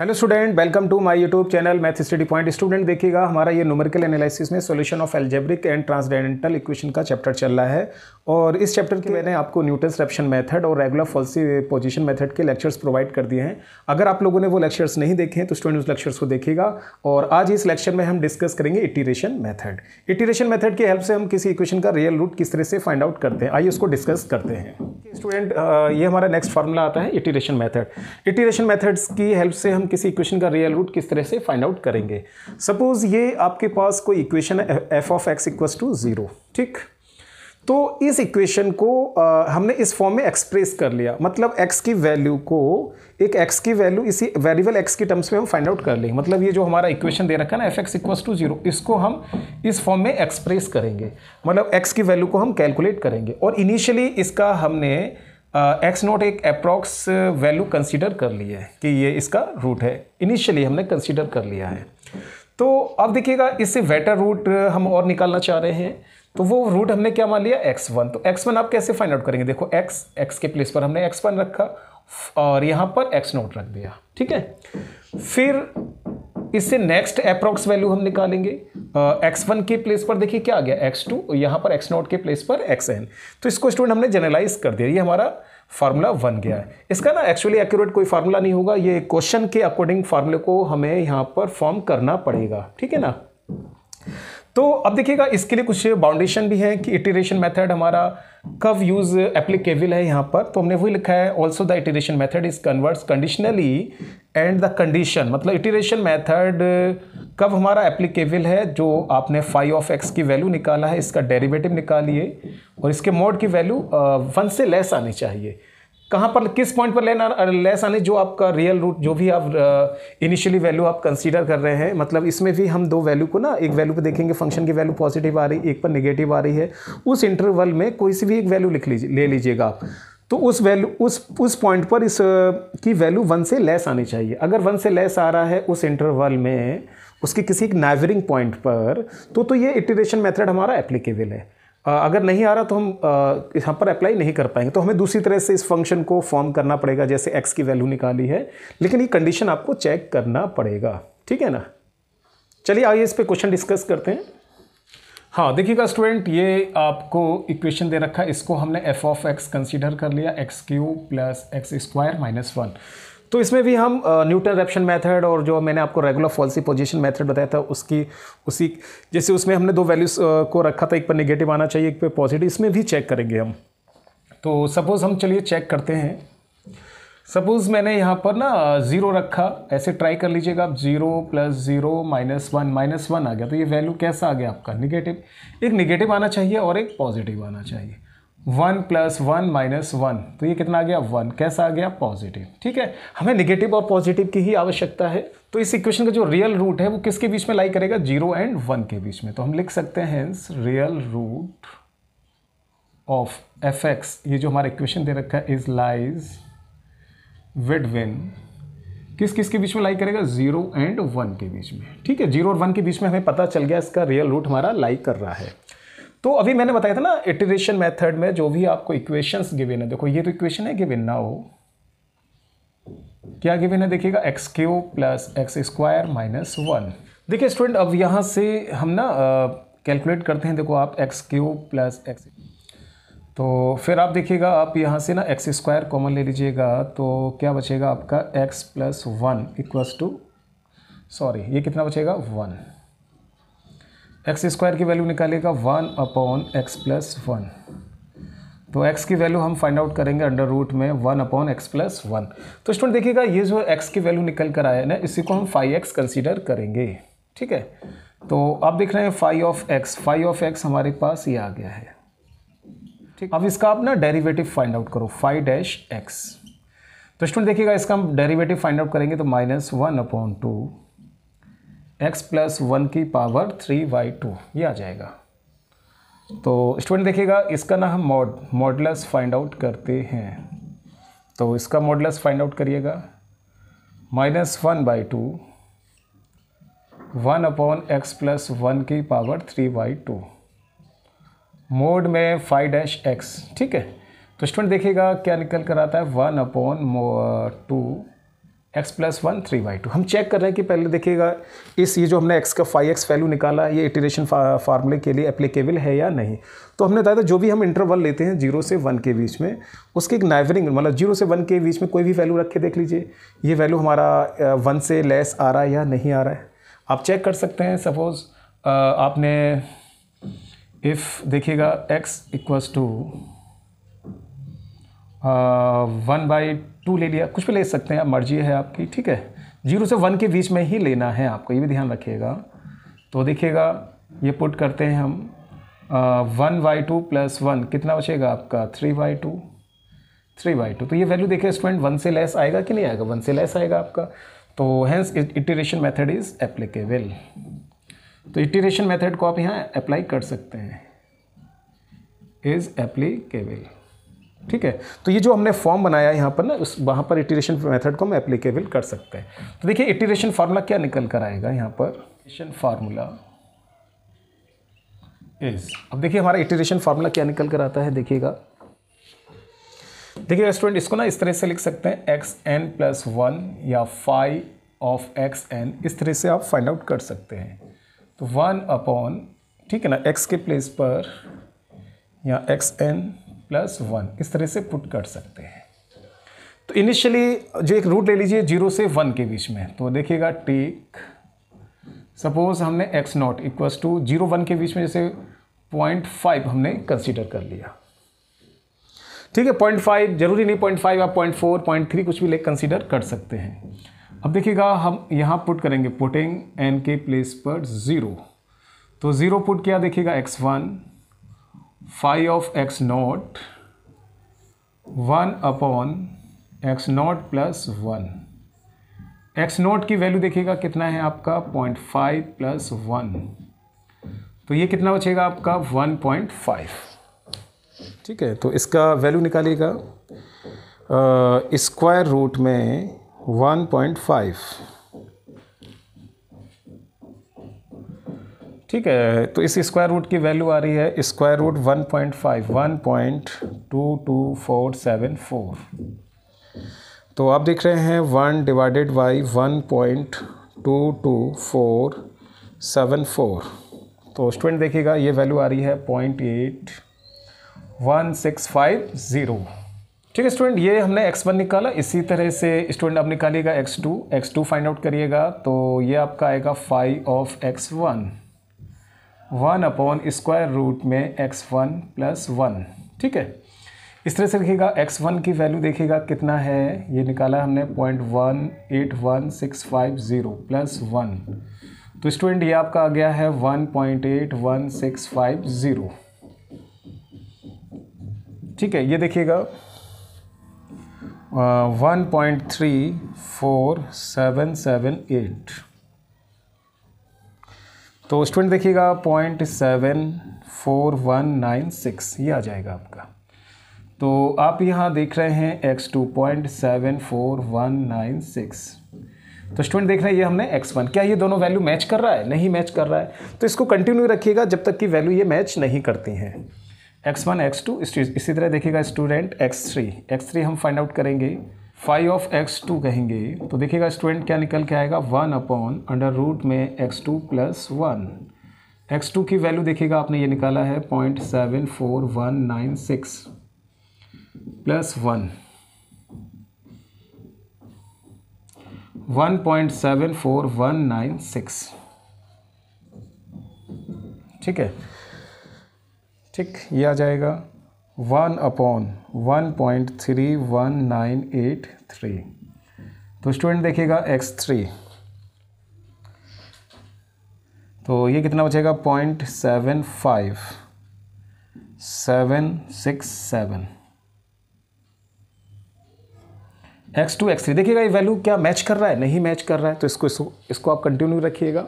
Hello student, welcome to my YouTube channel math study point. Student देखिएगा, हमारा ये numerical analysis में solution of algebraic and transcendental equation का chapter चल रहा है और इस चैप्टर के मैंने आपको न्यूटन रैप्सन मेथड और रेगुलर फॉल्सी पोजीशन मेथड के लेक्चर्स प्रोवाइड कर दिए हैं। अगर आप लोगों ने वो लेक्चर्स नहीं देखे हैं तो स्टूडेंट उस लेक्चर्स को देखिएगा। और आज इस लेक्चर में हम डिस्कस करेंगे इटरेशन मेथड। इटरेशन मेथड की हेल्प से हम किसी इक्वेशन का रियल रूट किस तरह से फाइंड आउट करते हैं, आइए उसको डिस्कस करते हैं। स्टूडेंट ये हमारा नेक्स्ट फार्मूला आता है इटरेशन मेथड। इटरेशन मेथड्स की हेल्प से हम किसी इक्वेशन का रियल रूट किस तरह से फाइंड आउट करेंगे। सपोज ये आपके पास कोई इक्वेशन है f(x = 0), ठीक। तो इस इक्वेशन को हमने इस फॉर्म में एक्सप्रेस कर लिया, मतलब x की वैल्यू को इसी वेरिएबल x की टर्म्स में हम फाइंड आउट कर लेंगे। मतलब ये जो हमारा इक्वेशन दे रखा है ना f(x = 0), इसको हम इस फॉर्म में एक्सप्रेस करेंगे, मतलब x की वैल्यू को हम कैलकुलेट करेंगे। और इनिशियली इसका हमने x0 एक अप्रॉक्स वैल्यू कंसीडर कर ली है कि ये इसका रूट है, इनिशियली हमने कंसीडर कर लिया है। तो अब देखिएगा, इससे बेटर रूट हम और निकालना चाह रहे हैं, तो वो रूट हमने क्या मान लिया x1। तो x1 आप कैसे फाइंड आउट करेंगे? देखो x के प्लेस पर हमने x1 रखा और यहाँ पर x0 रख दिया, ठीक है। फिर इससे नेक्स्ट अप्रॉक्स वैल्यू हम निकालेंगे। x1 के प्लेस पर देखिए क्या आ गया x2, यहाँ पर x0 के प्लेस पर xn। तो इसको स्टूडेंट हमने जनरलाइज कर दिया, ये हमारा फार्मूला बन गया है। इसका ना एक्चुअली एक्यूरेट कोई फार्मूला नहीं होगा, ये क्वेश्चन के अकॉर्डिंग फार्मूले को हमें यहाँ पर फॉर्म करना पड़ेगा, ठीक है ना। तो अब देखिएगा, इसके लिए कुछ बाउंडेशन भी है कि इटरेशन मेथड हमारा कब यूज एप्लीकेबल है। यहाँ पर तो हमने वही लिखा है, also the iteration method is converts conditionally and the condition. मतलब इटरेशन मेथड कब हमारा एप्लीकेबल है, जो आपने φ(x) की वैल्यू निकाला है, इसका डेरिवेटिव निकालिए और इसके मोड की वैल्यू 1 से लेस आनी चाहिए। कहाँ पर, किस पॉइंट पर लेस आने, जो आपका रियल रूट, जो भी आप इनिशियली वैल्यू आप कंसीडर कर रहे हैं। मतलब इसमें भी हम दो वैल्यू को ना, एक वैल्यू पर देखेंगे फंक्शन की वैल्यू पॉजिटिव आ रही है, एक पर नेगेटिव आ रही है, उस इंटरवल में कोई सी भी एक वैल्यू लिख लीजिए, ले लीजिएगा आप। तो उस पॉइंट पर इस की वैल्यू 1 से लेस आनी चाहिए। अगर 1 से लेस आ रहा है उस इंटरवल में, उसके किसी एक नाइवरिंग पॉइंट पर, तो ये इटरेशन मेथड हमारा एप्लीकेबल है। अगर नहीं आ रहा तो हम यहाँ पर अप्लाई नहीं कर पाएंगे, तो हमें दूसरी तरह से इस फंक्शन को फॉर्म करना पड़ेगा, जैसे x की वैल्यू निकाली है। लेकिन ये कंडीशन आपको चेक करना पड़ेगा, ठीक है ना। चलिए आइए इस पे क्वेश्चन डिस्कस करते हैं। हाँ देखिएगा स्टूडेंट, ये आपको इक्वेशन दे रखा है, इसको हमने f(x) कंसीडर कर लिया, x³ + x² - 1। तो इसमें भी हम न्यूटन रैप्सन मेथड और जो मैंने आपको रेगुलर फॉल्सी पोजीशन मेथड बताया था उसी जैसे, उसमें हमने दो वैल्यूज़ को रखा था, एक पर नेगेटिव आना चाहिए, एक पर पॉजिटिव। इसमें भी चेक करेंगे हम। तो सपोज़ हम चलिए चेक करते हैं। सपोज़ मैंने यहाँ पर ना 0 रखा, ऐसे ट्राई कर लीजिएगा आप, 0 + 0 - 1 - 1 आ गया। तो ये वैल्यू कैसा आ गया आपका, निगेटिव। एक निगेटिव आना चाहिए और एक पॉजिटिव आना चाहिए। 1 + 1 - 1, तो ये कितना आ गया, 1। कैसा आ गया, पॉजिटिव, ठीक है। हमें नेगेटिव और पॉजिटिव की ही आवश्यकता है। तो इस इक्वेशन का जो रियल रूट है वो किसके बीच में लाई करेगा, 0 और 1 के बीच में। तो हम लिख सकते हैं hence real root of f(x), ये जो हमारा इक्वेशन दे रखा है, इज लाइज बिटवीन किस के बीच में लाई करेगा, 0 और 1 के बीच में, ठीक है। 0 और 1 के बीच में हमें पता चल गया इसका रियल रूट हमारा लाई कर रहा है। तो अभी मैंने बताया था ना, इटरेशन मेथड में जो भी आपको इक्वेशंस गिवन है, देखो ये तो इक्वेशन है गिवन ना, हो क्या गिवन है देखिएगा, x³ + x² - 1। देखिए स्टूडेंट, अब यहाँ से हम ना कैलकुलेट करते हैं। देखो आप x³ + x, तो फिर आप देखिएगा, आप यहाँ से ना x² कॉमन ले लीजिएगा, तो क्या बचेगा आपका ये कितना बचेगा, 1। x² की वैल्यू निकालेगा 1 अपॉन x प्लस 1। तो x की वैल्यू हम फाइंड आउट करेंगे अंडर रूट में 1 अपॉन x प्लस 1। तो स्टूडेंट देखिएगा, ये जो x की वैल्यू निकल कर आया है ना, इसी को हम φ(x) कंसीडर करेंगे, ठीक है। तो आप देख रहे हैं φ(x) हमारे पास ये आ गया है, ठीक। अब इसका आप ना डेरीवेटिव फाइंड आउट करो, φ(x)। तो स्टूडेंट देखिएगा, इसका हम डेरीवेटिव फाइंड आउट करेंगे, तो -1/2 x + 1^3/2 ये आ जाएगा। तो स्टूडेंट देखिएगा, इसका ना हम मॉडुलस फाइंड आउट करते हैं। तो इसका मॉडुलस फाइंड आउट करिएगा, -1/2 1/x + 1^3/2 मोड में φ(x), ठीक है। तो स्टूडेंट देखिएगा क्या निकल कर आता है, 1/2 x + 1 3y2। हम चेक कर रहे हैं कि पहले देखिएगा इस ये जो हमने x का फाई x वैल्यू निकाला ये इटरेशन फार्मूले के लिए एप्लीकेबल है या नहीं। तो हमने बताया था जो भी हम इंटरवल लेते हैं 0 से 1 के बीच में उसके एक नाइवरिंग मतलब 0 से 1 के बीच में कोई भी वैल्यू रख के देख लीजिए ये वैल्यू हमारा 1 से लेस आ रहा है या नहीं आ रहा है। आप चेक कर सकते हैं। सपोज़ आपने इफ़ देखिएगा x = 1/2 ले लिया, कुछ भी ले सकते हैं आप, मर्जी है आपकी, ठीक है। 0 से 1 के बीच में ही लेना है आपको, ये भी ध्यान रखिएगा। तो देखिएगा ये पुट करते हैं हम 1/2 + 1 कितना बचेगा आपका 3/2 3/2। तो ये वैल्यू देखिए स्टूडेंट 1 से लेस आएगा कि नहीं आएगा, 1 से लेस आएगा आपका। तो hence iteration method is applicable. तो इटरेशन मेथड को आप यहाँ अप्लाई कर सकते हैं, इज़ एप्लीकेबल, ठीक है। तो ये जो हमने फॉर्म बनाया यहाँ पर ना उस वहाँ पर इटरेशन मेथड को हम एप्लीकेबल कर सकते हैं। तो देखिए इटरेशन फार्मूला क्या निकल कर आएगा यहाँ पर, इटरेशन फार्मूला इज। अब देखिए हमारा इटरेशन फार्मूला क्या निकल कर आता है, देखिएगा देखिएगा स्टूडेंट इसको ना इस तरह से लिख सकते हैं xn + 1 या phi of xn, इस तरह से आप फाइंड आउट कर सकते हैं। तो 1 अपॉन, ठीक है ना, x के प्लेस पर या xn + 1 इस तरह से पुट कर सकते हैं। तो इनिशियली जो एक रूट ले लीजिए 0 से 1 के बीच में। तो देखिएगा टेक सपोज हमने x0 = 0 1 के बीच में जैसे 0.5 हमने कंसीडर कर लिया, ठीक है। 0.5 जरूरी नहीं, 0.5 आप 0.4 0.3 कुछ भी ले कंसीडर कर सकते हैं। अब देखिएगा हम यहाँ पुट करेंगे, पुटिंग n के प्लेस पर 0। तो 0 पुट किया देखिएगा x1 phi of x0 1/x0 + 1। x0 की वैल्यू देखिएगा कितना है आपका 0.5 + 1। तो ये कितना बचेगा आपका 1.5, ठीक है। तो इसका वैल्यू निकालिएगा स्क्वायर रूट में 1.5, ठीक है। तो इस स्क्वायर रूट की वैल्यू आ रही है स्क्वायर रूट 1.5 1.22474। तो आप देख रहे हैं 1 / 1.22474। तो स्टूडेंट देखिएगा ये वैल्यू आ रही है 0.81650, ठीक है स्टूडेंट। ये हमने x1 निकाला, इसी तरह से स्टूडेंट आप निकालिएगा x2 फाइंड आउट करिएगा। तो ये आपका आएगा phi of x1 1 upon square root में x1 + 1, ठीक है। इस तरह से देखिएगा x1 की वैल्यू देखिएगा कितना है, ये निकाला हमने 0.181650 + 1। तो स्टूडेंट ये आपका आ गया है 1.81650, ठीक है। ये देखिएगा 1.34778। तो स्टूडेंट देखिएगा 0.74196 ये आ जाएगा आपका। तो आप यहाँ देख रहे हैं x2 0.74196। तो स्टूडेंट देख रहे हैं ये हमने x1, क्या ये दोनों वैल्यू मैच कर रहा है, नहीं मैच कर रहा है। तो इसको कंटिन्यू रखिएगा जब तक कि वैल्यू ये मैच नहीं करती हैं x1 x2। इसी तरह देखिएगा स्टूडेंट x3 हम फाइंड आउट करेंगे, phi of x2 कहेंगे। तो देखिएगा स्टूडेंट क्या निकल के आएगा 1 अपॉन अंडर रूट में x2 + 1। x2 की वैल्यू देखिएगा आपने ये निकाला है 0.74196 + 1 1.74196, ठीक है। ठीक ये आ जाएगा 1 अपॉन 1.31983। तो स्टूडेंट देखिएगा x3, तो ये कितना बचेगा 0.75767। x2 x3 देखिएगा ये वैल्यू क्या मैच कर रहा है, नहीं मैच कर रहा है। तो इसको आप कंटिन्यू रखिएगा।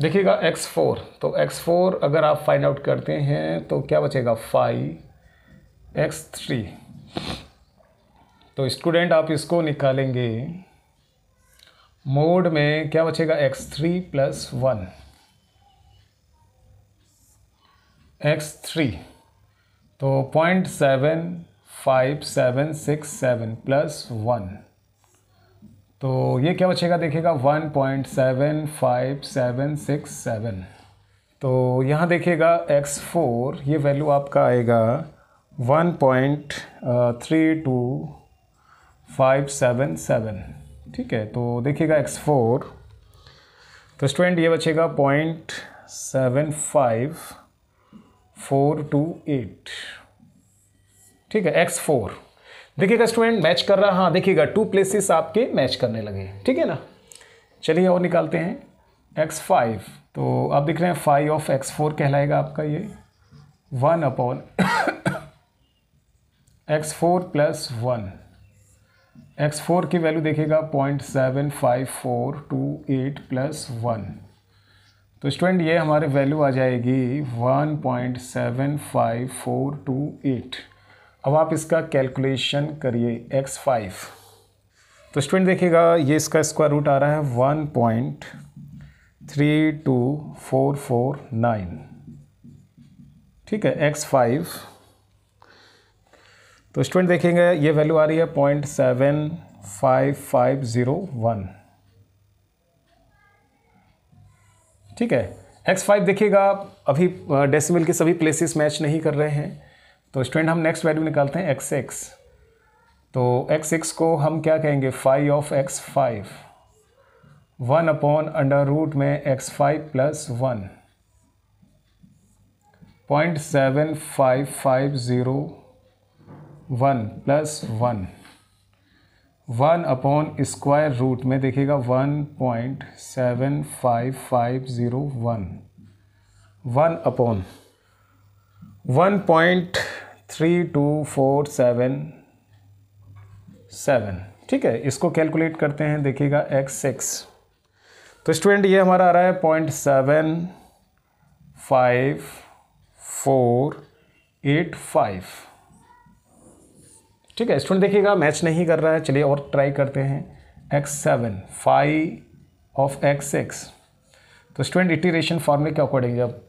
देखिएगा x4, तो x4 अगर आप फाइंड आउट करते हैं तो क्या बचेगा phi x3। तो स्टूडेंट आप इसको निकालेंगे मोड में, क्या बचेगा x3 + 1 x3। तो 0.75767 + 1, तो ये क्या बचेगा देखिएगा 1.75767। तो यहाँ देखिएगा x4 ये वैल्यू आपका आएगा 1.32577, ठीक है। तो देखिएगा x4 तो स्टूडेंट ये बचेगा 0.75428, ठीक है x4। देखिएगा स्टूडेंट मैच कर रहा, हाँ देखिएगा टू प्लेसेस आपके मैच करने लगे, ठीक है ना। चलिए और निकालते हैं x5, तो आप देख रहे हैं 5 ऑफ x4 कहलाएगा आपका ये 1/(x4 + 1)। x4 की वैल्यू देखिएगा 0.75428 + 1। तो स्टूडेंट ये हमारे वैल्यू आ जाएगी 1.75428। अब आप इसका कैलकुलेशन करिए x5। तो स्टूडेंट देखिएगा ये इसका स्क्वायर रूट आ रहा है 1.32449, ठीक है x5। तो स्टूडेंट देखेंगे ये वैल्यू आ रही है 0.75501, ठीक है x5। देखिएगा अभी डेसिमल के सभी प्लेसेस मैच नहीं कर रहे हैं, तो स्टूडेंट हम नेक्स्ट वैल्यू निकालते हैं x6। तो x6 को हम क्या कहेंगे 5 ऑफ x5 1/√x5 + 1 0.75501 + 1 1/√ में देखिएगा 1.75501 1.3247 ठीक है। इसको कैलकुलेट करते हैं देखिएगा x6। तो स्टूडेंट ये हमारा आ रहा है 0.75485, ठीक है स्टूडेंट। देखिएगा मैच नहीं कर रहा है, चलिए और ट्राई करते हैं x7 5 ऑफ x6। तो स्टूडेंट इटरेशन फॉर्मूले के अकॉर्डिंग जब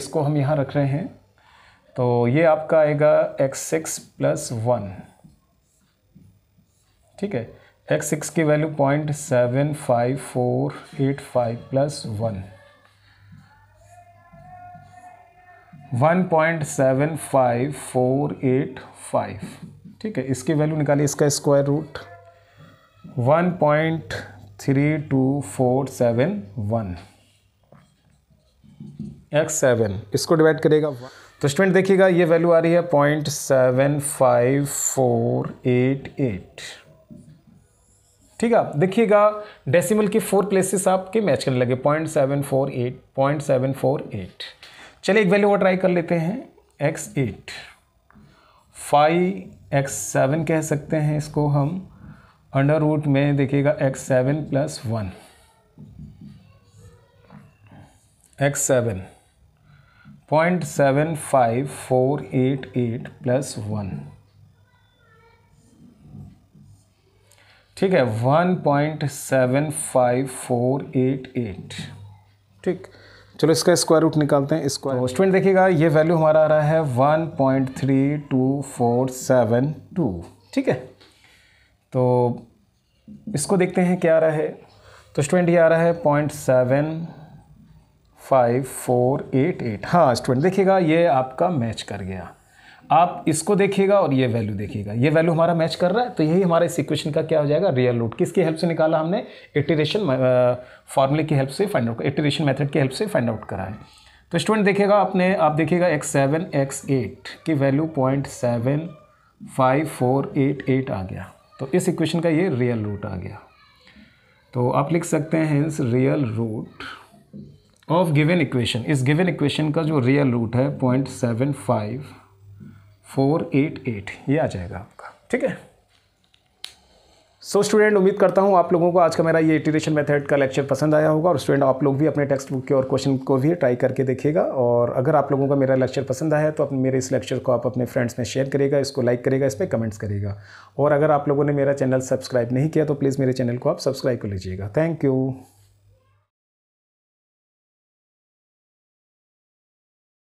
इसको हम यहाँ रख रहे हैं तो ये आपका आएगा x6 + 1, ठीक है। x6 की वैल्यू 0.75485 + 1 1.75485, ठीक है। इसकी वैल्यू निकालिए, इसका स्क्वायर रूट 1.32471 x7 इसको डिवाइड करेगा। तो स्टूडेंट देखिएगा ये वैल्यू आ रही है 0.75488, ठीक है। देखिएगा डेसिमल के 4 प्लेसेस आपके मैच करने लगे 0.748। चलिए एक वैल्यू और ट्राई कर लेते हैं x8 5x7 कह सकते हैं इसको हम अंडर रूट में देखिएगा x7 + 1 x7 0.75488 + 1, ठीक है 1.75488, ठीक। चलो इसका स्क्वायर रूट निकालते हैं। स्टूडेंट देखिएगा ये वैल्यू हमारा आ रहा है 1.32472, ठीक है। तो इसको देखते हैं क्या आ रहा है। तो स्टूडेंट ये आ रहा है 0.75488। हाँ स्टूडेंट देखिएगा ये आपका मैच कर गया। आप इसको देखिएगा और ये वैल्यू देखिएगा, ये वैल्यू हमारा मैच कर रहा है। तो यही हमारे इस इक्वेशन का क्या हो जाएगा रियल रूट। किसकी हेल्प से निकाला हमने? इटरेशन फार्मूले की हेल्प से फाइंड आउट, इटरेशन मेथड की हेल्प से फाइंड आउट करा है। तो स्टूडेंट देखिएगा आप देखिएगा x7 x8 की वैल्यू 0.75488 आ गया। तो इस इक्वेशन का ये रियल रूट आ गया। तो आप लिख सकते हैं real root of given equation. इस गिवन इक्वेशन का जो रियल रूट है 0.75488 ये आ जाएगा आपका, ठीक है। सो स्टूडेंट उम्मीद करता हूँ आप लोगों को आज का मेरा ये इटरेशन मेथड का लेक्चर पसंद आया होगा। और स्टूडेंट आप लोग भी अपने टेक्स्ट बुक के और क्वेश्चन को भी ट्राई करके देखिएगा। और अगर आप लोगों का मेरा लेक्चर पसंद आया तो मेरे इस लेक्चर को आप अपने फ्रेंड्स में शेयर करिएगा, इसको लाइक करिएगा, इस पर कमेंट्स करिएगा। और अगर आप लोगों ने मेरा चैनल सब्सक्राइब नहीं किया तो प्लीज़ मेरे चैनल को आप सब्सक्राइब कर लीजिएगा। Thank you.